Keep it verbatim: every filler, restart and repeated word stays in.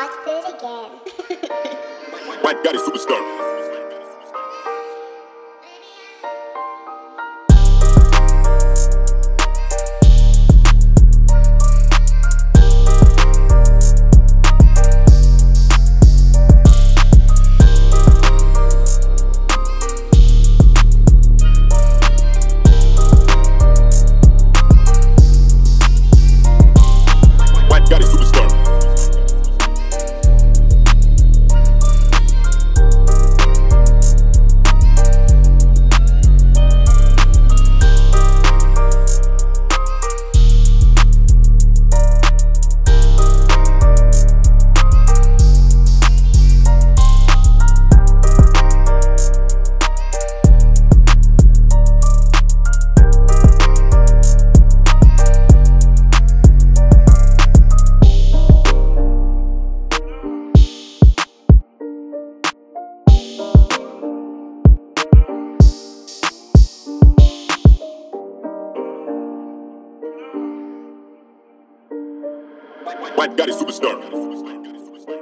Watch it again. Mike got a superstar. Mike got a superstar.